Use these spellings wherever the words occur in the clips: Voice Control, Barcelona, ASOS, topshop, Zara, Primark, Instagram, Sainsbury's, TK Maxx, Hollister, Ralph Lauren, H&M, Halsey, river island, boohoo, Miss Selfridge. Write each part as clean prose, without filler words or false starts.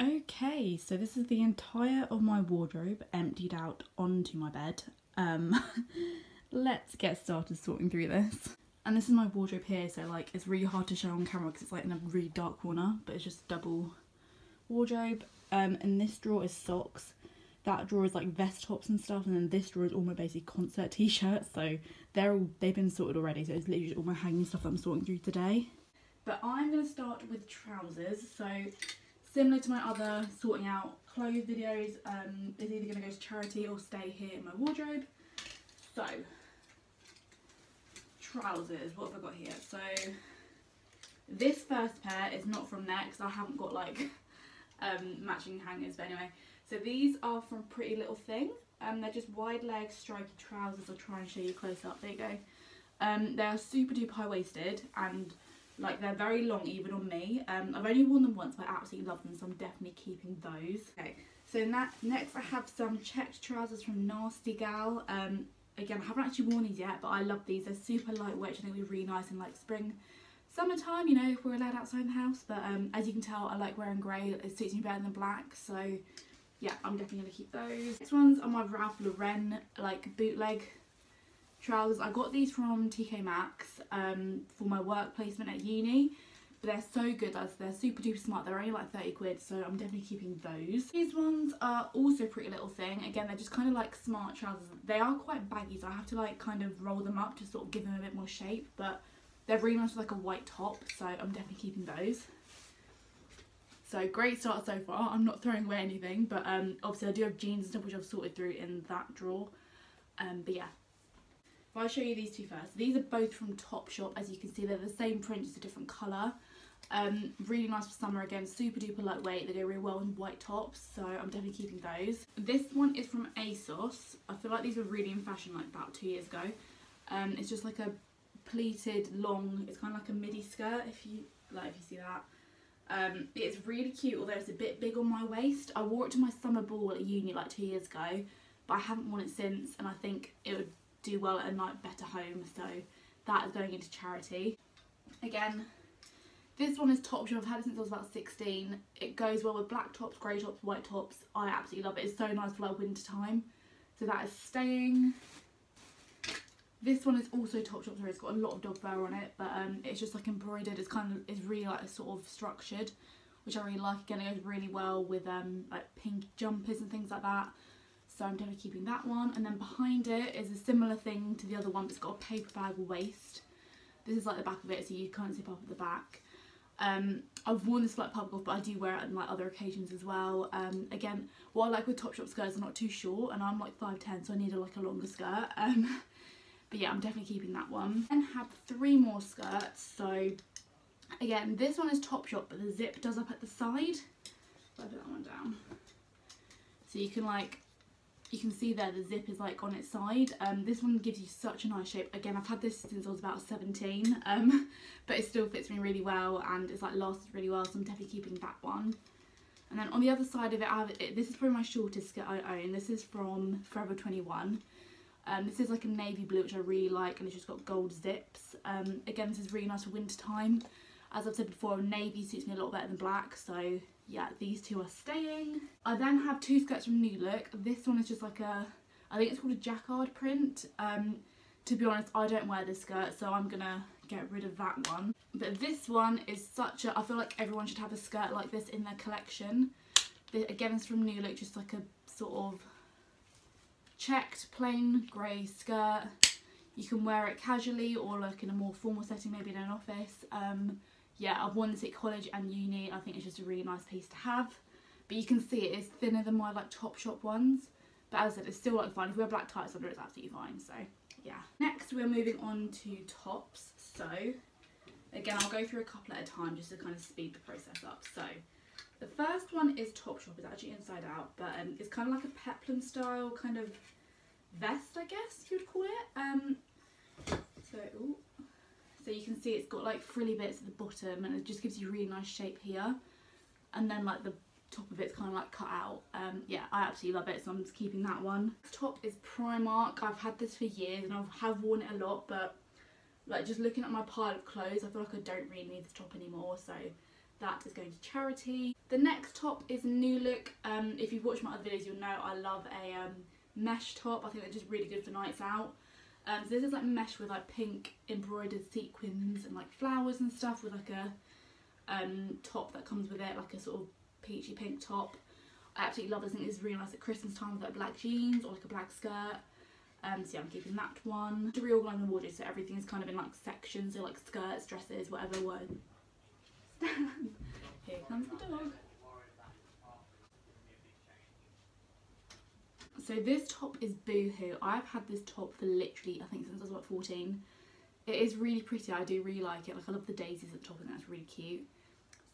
Okay, so this is the entire of my wardrobe emptied out onto my bed. Let's get started sorting through this. And this is my wardrobe here, so like it's really hard to show on camera because it's like in a really dark corner, but it's just double wardrobe. And this drawer is socks, that drawer is like vest tops and stuff, and then this drawer is all my basic concert t-shirts, so they've been sorted already, so it's literally just all my hanging stuff that I'm sorting through today. But I'm going to start with trousers, so similar to my other sorting out clothes videos, it's either going to go to charity or stay here in my wardrobe. So, trousers, what have I got here? So, this first pair is not from there because I haven't got like matching hangers, but anyway. So these are from Pretty Little Thing. They're just wide leg striped trousers. I'll try and show you close up. There you go. They are super duper high waisted and like they're very long even on me. I've only worn them once but I absolutely love them, so I'm definitely keeping those. Okay, so next I have some checked trousers from Nasty Gal. Again, I haven't actually worn these yet, but I love these. They're super lightweight, which I think would be really nice in like spring, summertime, you know, if we're allowed outside the house. But as you can tell, I like wearing grey. It suits me better than black, so yeah, I'm definitely going to keep those. Next ones are my Ralph Lauren like bootleg trousers. I got these from TK Maxx for my work placement at uni, but they're so good. They're super duper smart. They're only like 30 quid, so I'm definitely keeping those. These ones are also Pretty Little Thing. Again, they're just kind of like smart trousers. They are quite baggy, so I have to like kind of roll them up to sort of give them a bit more shape, but they're really nice with like a white top, so I'm definitely keeping those. So great start so far. I'm not throwing away anything, but obviously I do have jeans and stuff which I've sorted through in that drawer, but yeah. I'll show you these two first. These are both from Topshop. As you can see, they're the same print, just a different colour. Really nice for summer again, super duper lightweight. They go really well in white tops, so I'm definitely keeping those. This one is from ASOS. I feel like these were really in fashion like about 2 years ago. It's just like a pleated long, it's kind of like a midi skirt if you see that. It's really cute, although it's a bit big on my waist. I wore it to my summer ball at uni like 2 years ago, but I haven't worn it since, and I think it would do well at a night better home, so that is going into charity. Again, this one is Topshop. I've had it since I was about 16. It goes well with black tops, grey tops, white tops. I absolutely love it. It's so nice for like winter time, so that is staying. This one is also Topshop, so it's got a lot of dog fur on it, but it's just like embroidered. It's kind of, it's really like sort of structured, which I really like. Again, it goes really well with like pink jumpers and things like that. So I'm definitely keeping that one. And then behind it is a similar thing to the other one, but it's got a paper bag waist. This is like the back of it, so you can't zip up at the back. I've worn this for like pub golf, but I do wear it on like other occasions as well. Again, what I like with Topshop skirts, they're not too short, and I'm like 5'10", so I need a longer skirt. But yeah, I'm definitely keeping that one. And have three more skirts. So again, this one is Topshop, but the zip does up at the side. So I put that one down. So you can like, you can see there the zip is like on its side. This one gives you such a nice shape. Again, I've had this since I was about 17, but it still fits me really well, and it's like lasted really well, so I'm definitely keeping that one. And then on the other side of it, I have it, this is probably my shortest skirt I own. This is from Forever 21. This is like a navy blue, which I really like, and it's just got gold zips. Again, this is really nice for winter time. As I've said before, navy suits me a lot better than black, so yeah, these two are staying. I then have two skirts from New Look. This one is just like a, I think it's called a jacquard print. To be honest, I don't wear this skirt, so I'm gonna get rid of that one. But this one is such a, I feel like everyone should have a skirt like this in their collection. This, again, it's from New Look, just like a sort of checked plain grey skirt. You can wear it casually or like in a more formal setting, maybe in an office. Yeah, I've worn this at college and uni. I think it's just a really nice piece to have. But you can see it is thinner than my like Topshop ones. But as I said, it's still like fine. If you wear black tights under it, it's absolutely fine. So yeah. Next, we're moving on to tops. So again, I'll go through a couple at a time just to kind of speed the process up. So the first one is Topshop. It's actually inside out, but it's kind of like a peplum style kind of vest, I guess you'd call it. So you can see it's got like frilly bits at the bottom, and it just gives you really nice shape here, and then like the top of it's kind of like cut out. Yeah, I absolutely love it, so I'm just keeping that one. Top is Primark. I've had this for years, and I have worn it a lot, but like just looking at my pile of clothes, I feel like I don't really need this top anymore, so that is going to charity. The next top is New Look. If you've watched my other videos, you'll know I love a mesh top. I think they're just really good for nights out. So this is like mesh with like pink embroidered sequins and like flowers and stuff, with like a top that comes with it, like a sort of peachy pink top. I absolutely love this. I think it's really nice at Christmas time with like black jeans or like a black skirt. So yeah, I'm keeping that one. To reorganise my wardrobe, so everything is kind of in like sections, so like skirts, dresses, whatever one. Here comes the dog. So this top is Boohoo. I've had this top for literally, I think, since I was about 14. It is really pretty. I do really like it. Like, I love the daisies at the top and that's really cute.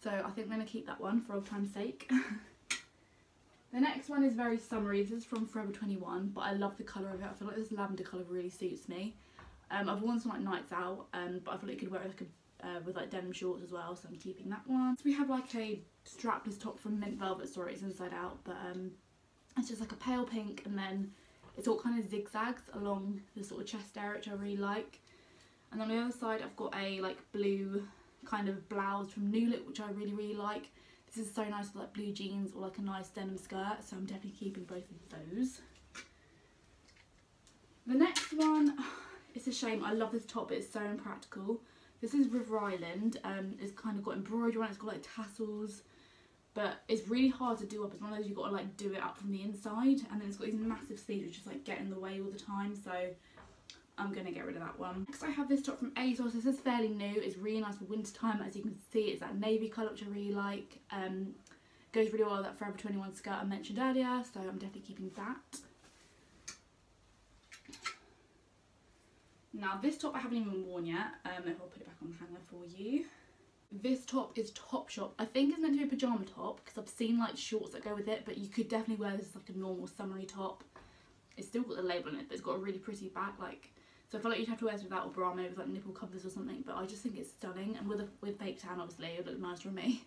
So I think I'm going to keep that one for old time's sake. The next one is very summery. This is from Forever 21, but I love the colour of it. I feel like this lavender colour really suits me. I've worn some like nights out, but I feel like you could wear it like a, with like denim shorts as well, so I'm keeping that one. So we have like a strapless top from Mint Velvet. Sorry, it's inside out, but it's just like a pale pink, and then it's all kind of zigzags along the sort of chest area, which I really like. And on the other side, I've got a like blue kind of blouse from New Look, which I really like. This is so nice with like blue jeans or like a nice denim skirt, so I'm definitely keeping both of those. The next one, it's a shame, I love this top, but it's so impractical. This is River Island. It's kind of got embroidery on it, it's got like tassels, but it's really hard to do up. It's one of those you've got to like do it up from the inside, and then it's got these massive sleeves which just like get in the way all the time, so I'm gonna get rid of that one. Next I have this top from ASOS. This is fairly new. It's really nice for winter time. As you can see, it's that navy colour which I really like. Goes really well with that Forever 21 skirt I mentioned earlier, so I'm definitely keeping that. Now this top I haven't even worn yet, and I'll put it back on the hanger for you. This top is Topshop. I think it's meant to be a pyjama top because I've seen like shorts that go with it, but you could definitely wear this as like a normal summery top. It's still got the label on it, but it's got a really pretty back, like, so I feel like you'd have to wear this without a bra, maybe with like nipple covers or something, but I just think it's stunning, and with fake tan obviously it would look nicer on me.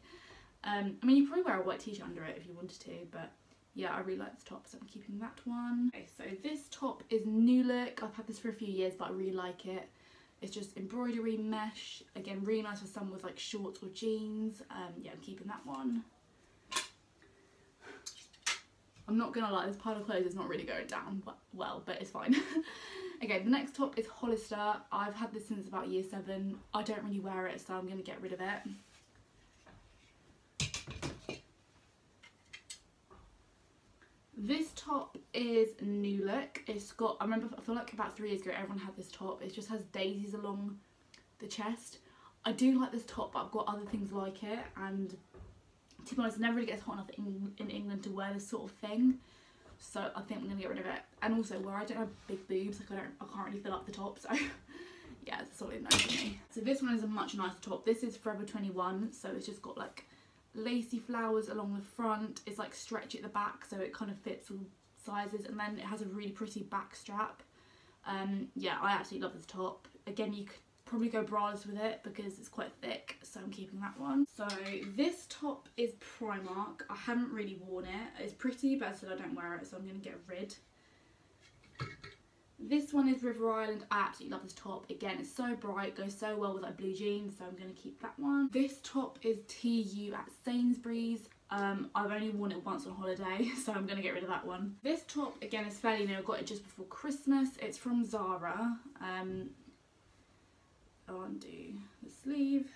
I mean, you'd probably wear a white t-shirt under it if you wanted to, but yeah, I really like this top, so I'm keeping that one. Okay, so this top is New Look. I've had this for a few years, but I really like it. It's just embroidery mesh, again really nice for someone with like shorts or jeans. Yeah, I'm keeping that one. I'm not gonna lie, this pile of clothes is not really going down well, but it's fine. Okay, the next top is Hollister. I've had this since about year 7. I don't really wear it, so I'm gonna get rid of it. This top is New Look. It's got, I remember, I feel like about 3 years ago everyone had this top. It just has daisies along the chest. I do like this top, but I've got other things like it, and to be honest, it never really gets hot enough in England to wear this sort of thing. So I think I'm going to get rid of it. And also, where I don't have big boobs, like I can't really fill up the top. So yeah, it's a solid no for me. So this one is a much nicer top. This is Forever 21. So it's just got like lacy flowers along the front. It's like stretchy at the back, so it kind of fits all sizes. And then it has a really pretty back strap. Yeah, I absolutely love this top. Again, you could probably go braless with it because it's quite thick, so I'm keeping that one. So this top is Primark. I haven't really worn it. It's pretty, but I said I don't wear it, so I'm going to get rid. This one is River Island. I absolutely love this top. Again, it's so bright, goes so well with like blue jeans, so I'm going to keep that one. This top is TU at Sainsbury's. I've only worn it once on holiday, so I'm going to get rid of that one. This top, again, is fairly new. I got it just before Christmas. It's from Zara. I'll undo the sleeve.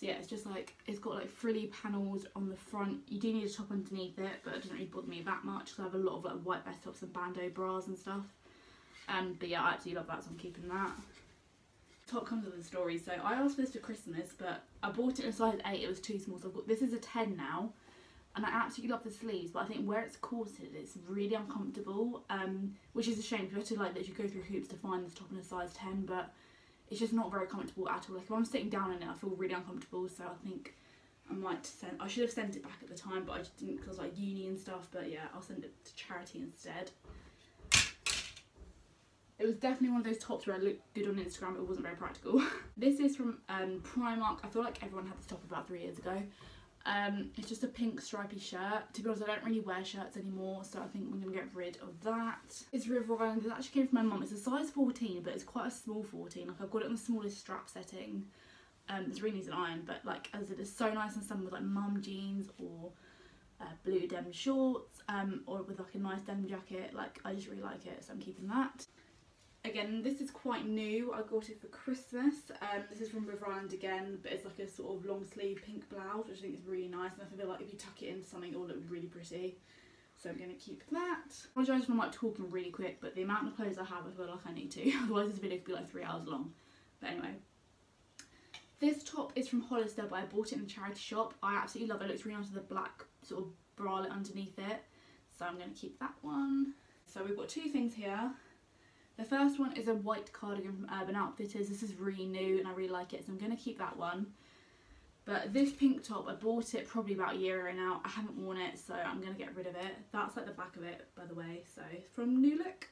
So yeah, it's just like, it's got like frilly panels on the front. You do need a top underneath it, but it doesn't really bother me that much because I have a lot of like white vest tops and bandeau bras and stuff. But yeah, I absolutely love that, so I'm keeping that. Top comes with a story. So I asked for this for Christmas, but I bought it in a size 8. It was too small, so I've got, this is a 10 now, and I absolutely love the sleeves, but I think where it's corseted it's really uncomfortable, which is a shame because I had to like literally go through hoops to find this top in a size 10, but it's just not very comfortable at all. Like, if I'm sitting down in it I feel really uncomfortable, so I think I might send, I should have sent it back at the time, but I just didn't because like uni and stuff, but yeah, I'll send it to charity instead. It was definitely one of those tops where I looked good on Instagram, but it wasn't very practical. This is from Primark. I feel like everyone had this top about 3 years ago. It's just a pink stripy shirt. To be honest, I don't really wear shirts anymore, so I think I'm gonna get rid of that. It's River Island. It actually came from my mum. It's a size 14, but it's quite a small 14. Like, I've got it on the smallest strap setting. This really needs an iron, but like, as it is so nice in summer with like mum jeans or blue denim shorts, or with like a nice denim jacket. Like, I just really like it, so I'm keeping that. Again, this is quite new. I got it for Christmas. This is from River Island again, but it's like a sort of long sleeve pink blouse, which I think is really nice, and I feel like if you tuck it into something, it'll look really pretty. So I'm going to keep that. I apologise if I'm like talking really quick, but the amount of clothes I have, I feel like I need to. Otherwise this video could be like 3 hours long. But anyway. This top is from Hollister, but I bought it in a charity shop. I absolutely love it. It looks really nice with the black sort of bralette underneath it. So I'm going to keep that one. So we've got two things here. The first one is a white cardigan from Urban Outfitters. This is really new and I really like it, so I'm going to keep that one. But this pink top, I bought it probably about a year ago now. I haven't worn it, so I'm going to get rid of it. That's like the back of it, by the way, so it's from New Look.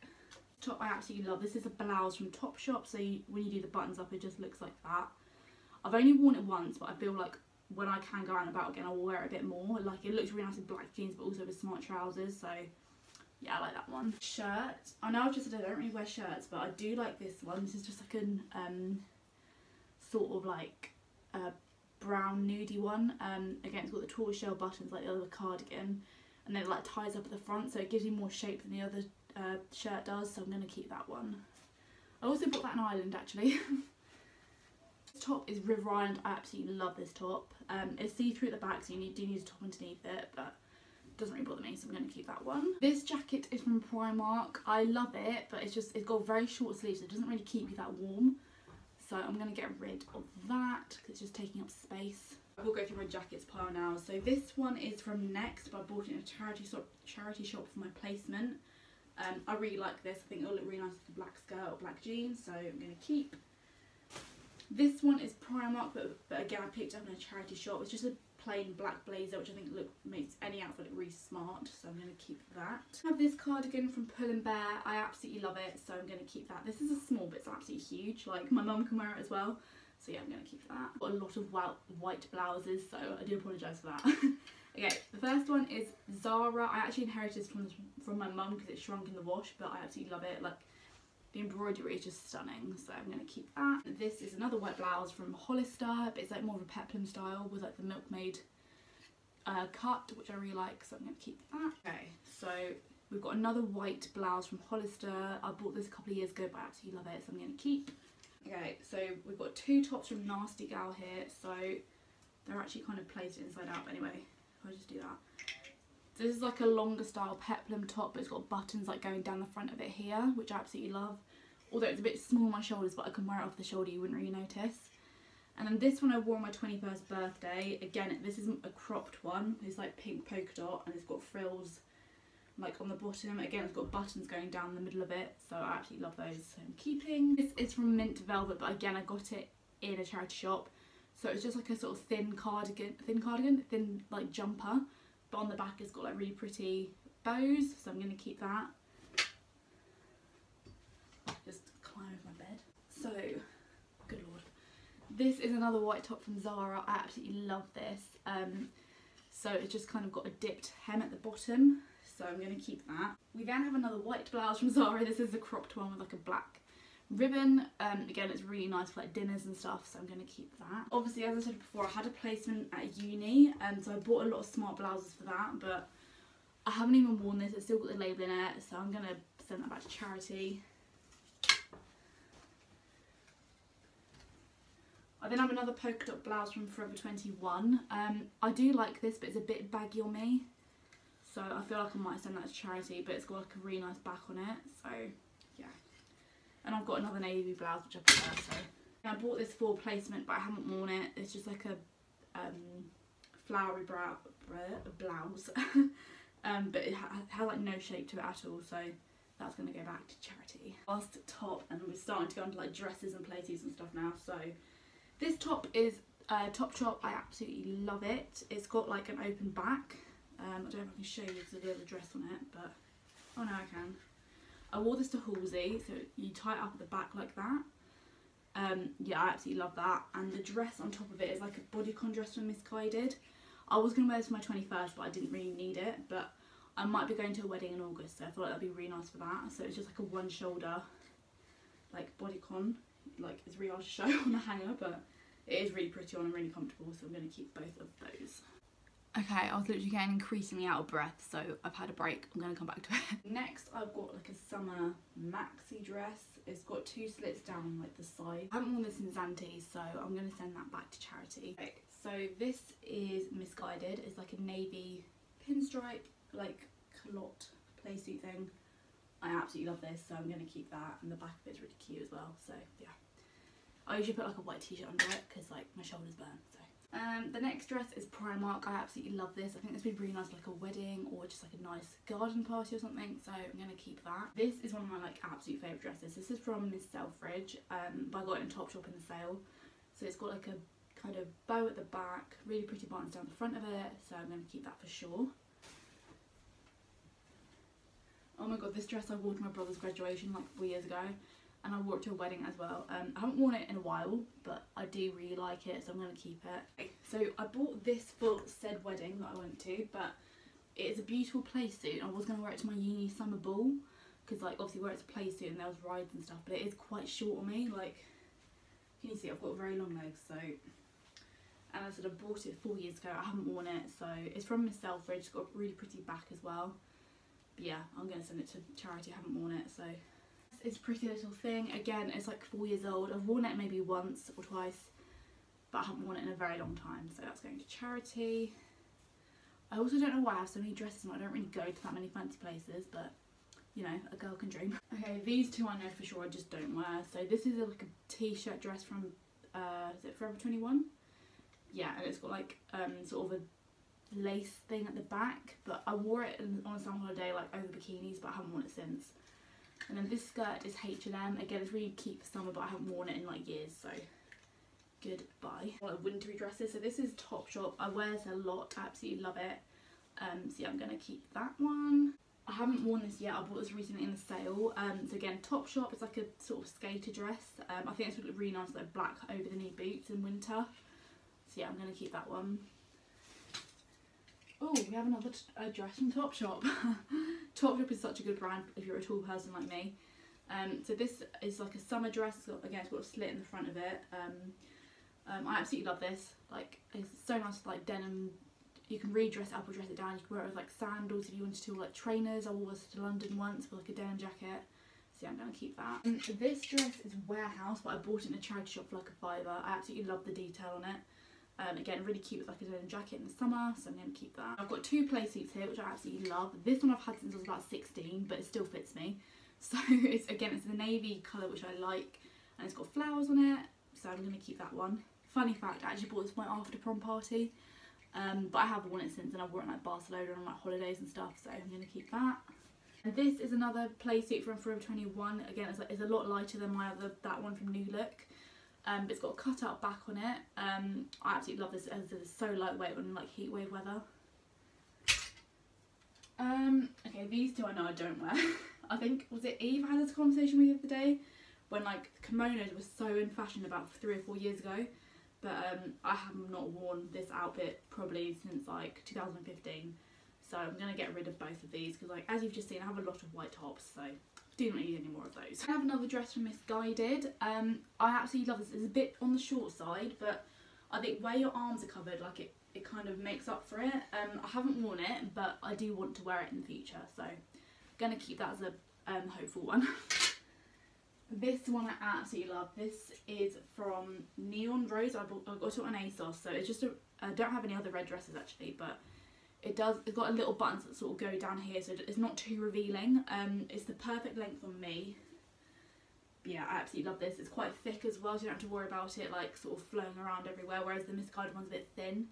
Top I absolutely love. This is a blouse from Topshop, so when you do the buttons up, it just looks like that. I've only worn it once, but I feel like when I can go out and about again, I'll wear it a bit more. Like, it looks really nice with black jeans, but also with smart trousers, so... yeah, I like that one. Shirt. I know I've just said I don't really wear shirts, but I do like this one. This is just like an sort of like a brown nudie one. Again, it's got the tortoiseshell buttons like the other cardigan, and then it like ties up at the front, so it gives you more shape than the other shirt does. So I'm gonna keep that one. I also bought that in Ireland actually. This top is River Island. I absolutely love this top. It's see-through at the back, so you do need a top underneath it, but doesn't really bother me, so I'm going to keep that one. This jacket is from Primark. I love it, but it's got very short sleeves, so it doesn't really keep you that warm, so I'm going to get rid of that because it's just taking up space. I will go through my jackets pile now. So this one is from Next, but I bought it in a charity shop for my placement. I really like this. I think it'll look really nice with a black skirt or black jeans, so I'm going to keep. This one is Primark, but again I picked up in a charity shop. It's just a plain black blazer, which I think makes any outfit look really smart, so I'm going to keep that. I have this cardigan from Pull & Bear. I absolutely love it, so I'm going to keep that. This is a small, but it's absolutely huge. Like, my mum can wear it as well, so yeah, I'm going to keep that. Got a lot of white blouses, so I do apologise for that. Okay, the first one is Zara. I actually inherited this one from my mum because it shrunk in the wash, but I absolutely love it. Like, the embroidery is just stunning, so I'm going to keep that. This is another white blouse from Hollister, but it's like more of a peplum style with like the milkmaid cut, which I really like, so I'm going to keep that. Okay, so we've got another white blouse from Hollister. I bought this a couple of years ago, but I absolutely love it, so I'm going to keep. Okay, so we've got two tops from Nasty Gal here, so they're actually kind of placed inside out, but anyway, I'll just do that. This is like a longer style peplum top, but it's got buttons like going down the front of it here, which I absolutely love. Although it's a bit small on my shoulders, but I can wear it off the shoulder, you wouldn't really notice. And then this one I wore on my 21st birthday. Again, this isn't a cropped one. It's like pink polka dot, and it's got frills like on the bottom. Again, it's got buttons going down the middle of it, so I absolutely love those, so I'm keeping. This is from Mint Velvet, but again, I got it in a charity shop. So it's just like a sort of thin like jumper. But on the back it's got like really pretty bows, so I'm going to keep that. Just climb over my bed. So, good lord. This is another white top from Zara. I absolutely love this. So it's just kind of got a dipped hem at the bottom, so I'm going to keep that. We then have another white blouse from Zara. This is a cropped one with like a black ribbon. Again, it's really nice for like dinners and stuff, so I'm going to keep that. Obviously, as I said before, I had a placement at uni, and so I bought a lot of smart blouses for that, but I haven't even worn this. It's still got the label in it, so I'm going to send that back to charity. I then have another polka dot blouse from Forever 21. I do like this, but it's a bit baggy on me, so I feel like I might send that to charity, but it's got like a really nice back on it, so yeah. And I've got another navy blouse which I prefer, so. And I bought this for placement, but I haven't worn it. It's just like a flowery blouse. But it has like no shape to it at all, so that's going to go back to charity. Last top, and we're starting to go into like dresses and platies and stuff now. So this top is Topshop. I absolutely love it. It's got like an open back. I don't know if I can show you because there's a little dress on it, but oh no, I can. I wore this to Halsey, so you tie it up at the back like that. Yeah, I absolutely love that. And the dress on top of it is like a bodycon dress from Misguided. I was going to wear this for my 21st, but I didn't really need it, but I might be going to a wedding in August, so I thought that'd be really nice for that. So it's just like a one shoulder, like bodycon, like it's really hard to show on a hanger, but it is really pretty on and really comfortable, so I'm going to keep both of those. Okay, I was literally getting increasingly out of breath, so I've had a break. I'm going to come back to it. Next, I've got like a summer maxi dress. It's got two slits down like the side. I haven't worn this in Zanti, so I'm going to send that back to charity. Okay, so this is Misguided. It's like a navy pinstripe, like culotte play suit thing. I absolutely love this, so I'm going to keep that, and the back of it's really cute as well, so yeah. I usually put like a white t-shirt under it because like my shoulders burn, so. The next dress is Primark. I absolutely love this. I think this would be really nice for like a wedding or just like a nice garden party or something, so I'm going to keep that. This is one of my like absolute favourite dresses. This is from Miss Selfridge, but I got it in Topshop in the sale. So it's got like a kind of bow at the back, really pretty buttons down the front of it, so I'm going to keep that for sure. Oh my god, this dress I wore to my brother's graduation like 4 years ago. And I wore it to a wedding as well. I haven't worn it in a while, but I do really like it, so I'm going to keep it. Okay, so I bought this for said wedding that I went to, but it's a beautiful play suit. I was going to wear it to my uni summer ball, because like obviously where it's a play suit and there was rides and stuff, but it is quite short on me. Like, can you see I've got very long legs, so. And I said I bought it 4 years ago. I haven't worn it, so it's from Miss Selfridge. It's got a really pretty back as well. But yeah, I'm going to send it to charity. I haven't worn it, so. It's a pretty little thing. Again, it's like 4 years old. I've worn it maybe once or twice, but I haven't worn it in a very long time, so that's going to charity. I also don't know why I have so many dresses and I don't really go to that many fancy places, but you know, a girl can dream. Okay, these two I know for sure I just don't wear. So this is like a t-shirt dress from is it Forever 21? Yeah, and it's got like sort of a lace thing at the back, but I wore it on a summer holiday like over bikinis, but I haven't worn it since. And then this skirt is H&M. Again, it's really cute for summer, but I haven't worn it in like years, so goodbye. Well, wintry dresses. So this is Topshop. I wear this a lot. I absolutely love it. So yeah, I'm going to keep that one. I haven't worn this yet. I bought this recently in the sale. So again, Topshop. It's like a sort of skater dress. I think this would look really nice, like black over the knee boots in winter. So yeah, I'm going to keep that one. Oh, we have another dress from Topshop. Topshop is such a good brand if you're a tall person like me. So this is like a summer dress. It's got, again, it's got a slit in the front of it. I absolutely love this. Like, it's so nice, like denim. You can redress it up or dress it down. You can wear it with like sandals if you wanted to, or like trainers. I wore this to London once with like a denim jacket. So yeah, I'm gonna keep that. This dress is Warehouse, but I bought it in a charity shop for like a £5. I absolutely love the detail on it. Again, really cute with like a denim jacket in the summer, so I'm going to keep that. I've got two play suits here, which I absolutely love. This one I've had since I was about 16, but it still fits me. So it's, again, it's the navy colour, which I like, and it's got flowers on it, so I'm going to keep that one. Funny fact, I actually bought this for my after prom party, but I have worn it since, and I've worn it in like Barcelona and on like holidays and stuff, so I'm going to keep that. And this is another play suit from Forever 21. Again, it's a lot lighter than my other, that one from New Look. But it's got a cut out back on it. I absolutely love this as it's so lightweight on like heatwave weather. Okay, these two I know I don't wear. I think, was it Eve I had this conversation with the other day? When like kimonos were so in fashion about 3 or 4 years ago. But I have not worn this outfit probably since like 2015. So I'm going to get rid of both of these because like, as you've just seen, I have a lot of white tops, so. Do not need any more of those. I have another dress from Misguided. I absolutely love this. It's a bit on the short side, but I think where your arms are covered, like it kind of makes up for it. I haven't worn it, but I do want to wear it in the future, so I'm gonna keep that as a hopeful one. This one I absolutely love. This is from Neon Rose. I got it on ASOS, so it's just I don't have any other red dresses actually, but. It's got a little buttons that sort of go down here, so it's not too revealing. It's the perfect length on me. But yeah, I absolutely love this. It's quite thick as well, so you don't have to worry about it like sort of flowing around everywhere, whereas the Misguided one's a bit thin.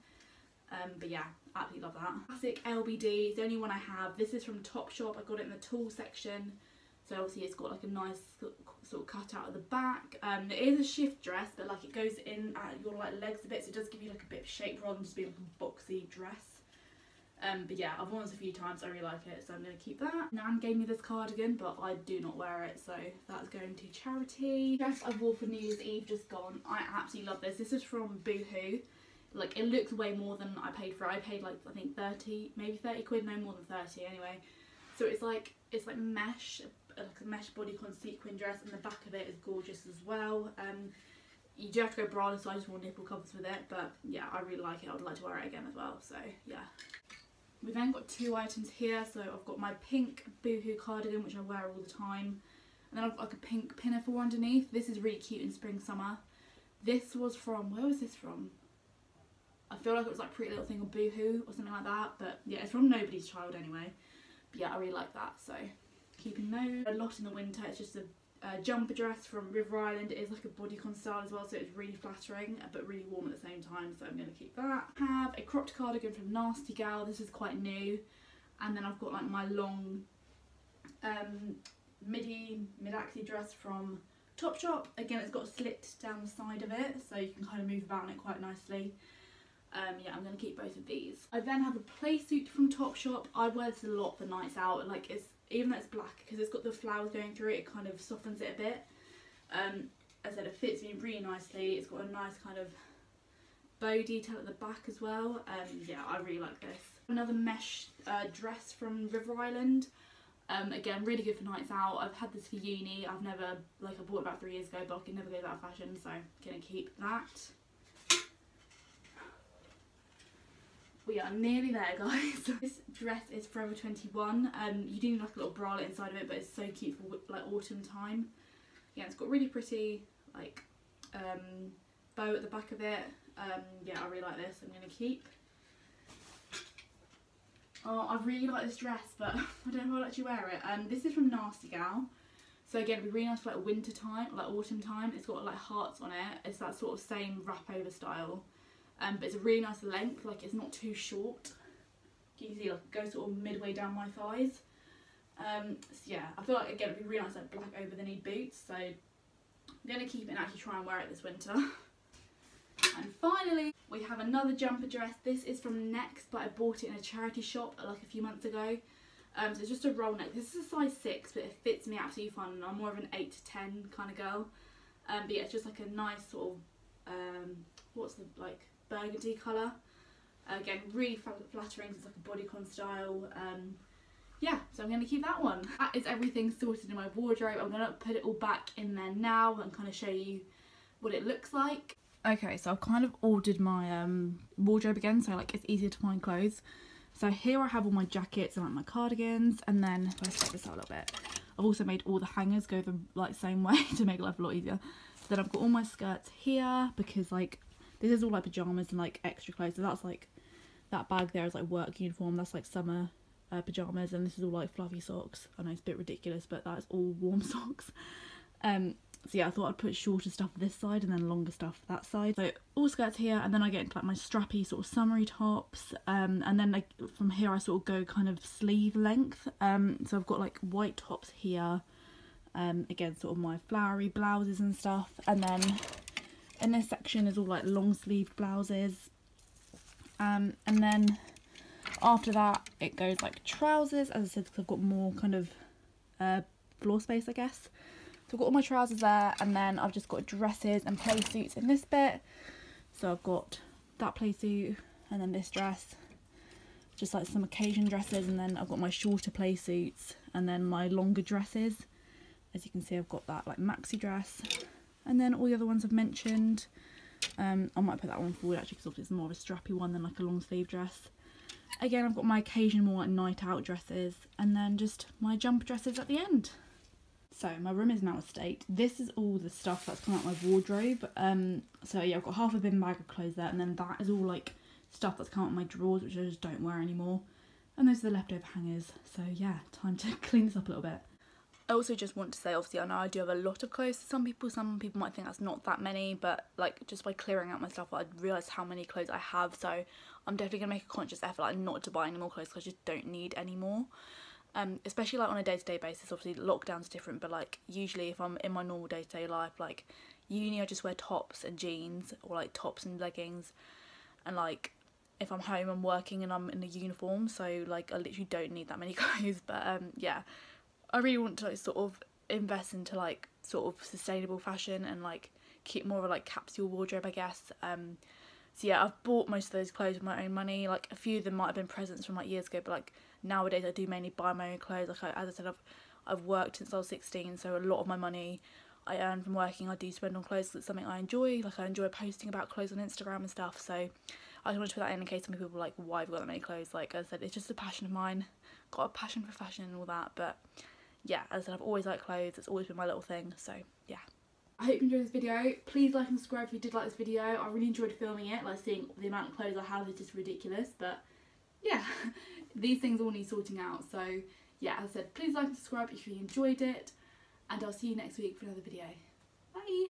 But yeah, absolutely love that. Classic LBD, it's the only one I have. This is from Topshop. I got it in the tall section, so obviously it's got like a nice sort of cut out at the back. It is a shift dress, but like it goes in at your like legs a bit, so it does give you like a bit of shape rather than just being like a boxy dress. But yeah, I've worn this a few times, I really like it, so I'm going to keep that. Nan gave me this cardigan, but I do not wear it, so that's going to charity. Dress I wore for New Year's Eve just gone. I absolutely love this. This is from Boohoo. like, it looks way more than I paid for it. I paid like, I think 30, maybe 30 quid, no more than 30 anyway. So it's like mesh, like a mesh bodycon sequin dress, and the back of it is gorgeous as well. You do have to go braless, so I just wore nipple covers with it, but yeah, I really like it. I would like to wear it again as well, so yeah. We've then got two items here. So I've got my pink Boohoo cardigan, which I wear all the time, and then I've got like a pink pinafore underneath. This is really cute in spring summer. This was from, where was this from? I feel like it was like Pretty Little Thing or Boohoo or something like that, but yeah, it's from Nobody's Child anyway. But yeah, I really like that, so keeping those. A lot in the winter. It's just a jumper dress from River Island. It is like a bodycon style as well, so it's really flattering but really warm at the same time, so I'm going to keep that. I have a cropped cardigan from Nasty Gal. This is quite new. And then I've got like my long mid-axi dress from Topshop. Again, it's got a slit down the side of it, so you can kind of move about in it quite nicely. Yeah, I'm going to keep both of these. I then have a playsuit from Topshop. I wear this a lot for nights out. Like, it's, even though it's black, because it's got the flowers going through it, it kind of softens it a bit. As I said, it fits me really nicely. It's got a nice kind of bow detail at the back as well. Yeah, I really like this. Another mesh dress from River Island. Again, really good for nights out. I've had this for uni. I've never, like, I bought it about 3 years ago, but I can never go that fashion, so I'm going to keep that. We are nearly there, guys. This dress is Forever 21. You do need like a little bralette inside of it, but it's so cute for like autumn time. Yeah, it's got really pretty like bow at the back of it. Yeah, I really like this. I'm gonna keep. Oh, I really like this dress, but I don't know how I'll actually wear it. This is from Nasty Gal. So again, it'd be really nice for like winter time, or, like autumn time. It's got like hearts on it. It's that sort of same wrap over style. But it's a really nice length, like it's not too short. You can see like it goes sort of midway down my thighs. So yeah, I feel like again it'd be really nice like black over the knee boots, so I'm gonna keep it and actually try and wear it this winter. And finally we have another jumper dress. This is from Next, but I bought it in a charity shop like a few months ago. So it's just a roll neck. This is a size 6, but it fits me absolutely fine, and I'm more of an 8 to 10 kind of girl. But yeah, it's just like a nice sort of what's the like burgundy colour. Again, really flattering. It's like a bodycon style. Yeah, so I'm going to keep that one. That is everything sorted in my wardrobe. I'm going to put it all back in there now and kind of show you what it looks like. Okay, so I've kind of ordered my wardrobe again, so like it's easier to find clothes. So here I have all my jackets and like my cardigans, and then let's take this out a little bit. I've also made all the hangers go the like same way to make life a lot easier. So then I've got all my skirts here, because like this is all like pyjamas and like extra clothes. So that's like, that bag there is like work uniform. That's like summer pyjamas. And this is all like fluffy socks. I know it's a bit ridiculous, but that's all warm socks. So yeah, I thought I'd put shorter stuff this side and then longer stuff that side. So all skirts here, and then I get into like my strappy sort of summery tops. And then like from here I sort of go kind of sleeve length. So I've got like white tops here. Again, sort of my flowery blouses and stuff. And then in this section is all like long sleeved blouses, and then after that it goes like trousers, as I said, because I've got more kind of floor space, I guess. So I've got all my trousers there, and then I've just got dresses and play suits in this bit. So I've got that play suit, and then this dress, just like some occasion dresses, and then I've got my shorter play suits, and then my longer dresses. As you can see, I've got that like maxi dress. And then all the other ones I've mentioned. I might put that one forward actually, because obviously it's more of a strappy one than like a long sleeve dress. Again, I've got my occasional more like night out dresses, and then just my jumper dresses at the end. So my room is now in a state. This is all the stuff that's come out of my wardrobe. So yeah, I've got half a bin bag of clothes there, and then that is all like stuff that's come out of my drawers, which I just don't wear anymore. And those are the leftover hangers. So yeah, time to clean this up a little bit. I also just want to say, obviously, I know I do have a lot of clothes. Some people might think that's not that many, but like just by clearing out my stuff, I realised how many clothes I have. So I'm definitely going to make a conscious effort like not to buy any more clothes, because I just don't need any more. Especially like on a day-to-day basis. Obviously lockdown's different, but like usually if I'm in my normal day-to-day life, like uni, I just wear tops and jeans, or like tops and leggings. And like if I'm home, I'm working and I'm in a uniform, so like I literally don't need that many clothes. But yeah, I really want to like sort of invest into like sort of sustainable fashion and like keep more of a like capsule wardrobe, I guess. So yeah, I've bought most of those clothes with my own money. Like a few of them might have been presents from like years ago, but like nowadays I do mainly buy my own clothes. Like as I said, I've worked since I was 16, so a lot of my money I earn from working I do spend on clothes because it's something I enjoy. Like I enjoy posting about clothes on Instagram and stuff, so I just want to put that in case some people are like, why have you got that many clothes? Like as I said, it's just a passion of mine. Got a passion for fashion and all that, but yeah, as I said, I've always liked clothes. It's always been my little thing, so yeah. I hope you enjoyed this video. Please like and subscribe if you did like this video. I really enjoyed filming it. Like seeing the amount of clothes I have is just ridiculous, but yeah, these things all need sorting out. So yeah, as I said, please like and subscribe if you enjoyed it, and I'll see you next week for another video. Bye!